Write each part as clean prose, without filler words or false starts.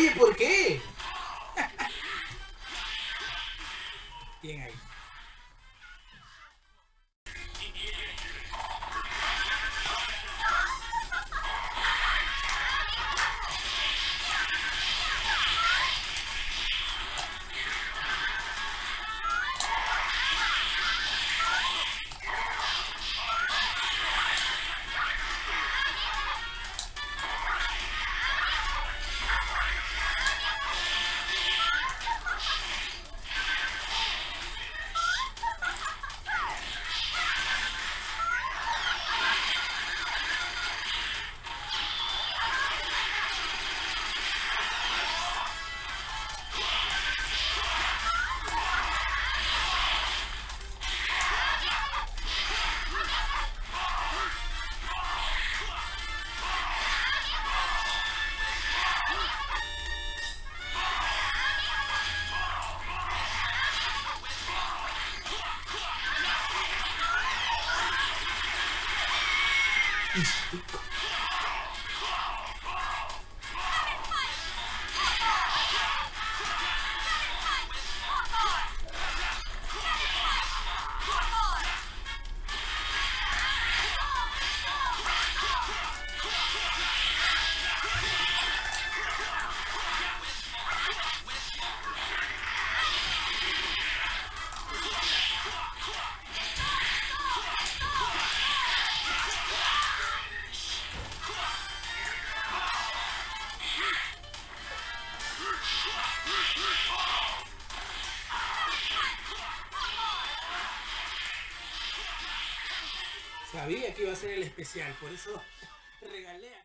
Oye, ¿por qué? Bien ahí. Sabía que iba a ser el especial, por eso regalé acá.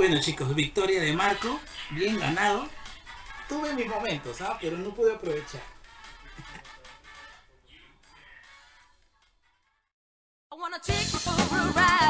Bueno chicos, victoria de Marco, bien ganado. Tuve mis momentos, pero no pude aprovechar. I wanna take you for a ride.